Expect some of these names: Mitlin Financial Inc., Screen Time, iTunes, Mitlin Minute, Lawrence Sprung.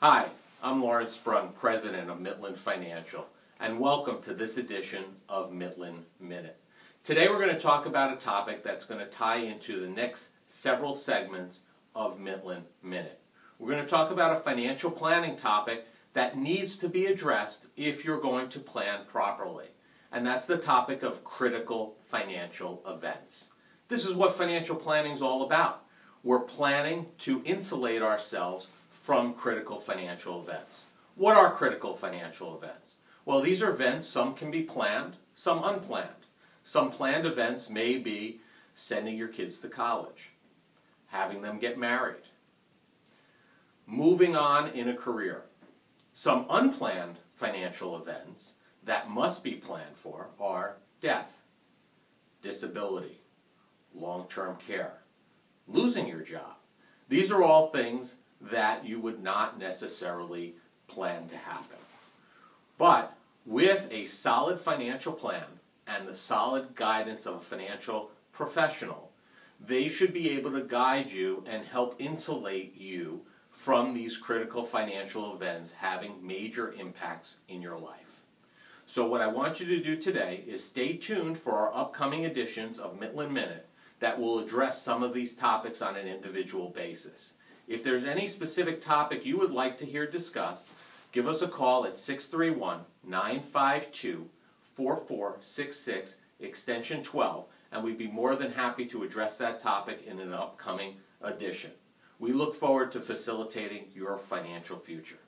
Hi, I'm Lawrence Sprung, President of Mitlin Financial, and welcome to this edition of Mitlin Minute. Today we're going to talk about a topic that's going to tie into the next several segments of Mitlin Minute. We're going to talk about a financial planning topic that needs to be addressed if you're going to plan properly, and that's the topic of critical financial events. This is what financial planning is all about. We're planning to insulate ourselves from critical financial events. What are critical financial events? Well, these are events, some can be planned, some unplanned. Some planned events may be sending your kids to college, having them get married, moving on in a career. Some unplanned financial events that must be planned for are death, disability, long-term care, losing your job. These are all things that you would not necessarily plan to happen. But with a solid financial plan and the solid guidance of a financial professional, they should be able to guide you and help insulate you from these critical financial events having major impacts in your life. So what I want you to do today is stay tuned for our upcoming editions of Mitlin Minute that will address some of these topics on an individual basis. If there's any specific topic you would like to hear discussed, give us a call at 631-952-4466, extension 12, and we'd be more than happy to address that topic in an upcoming edition. We look forward to facilitating your financial future.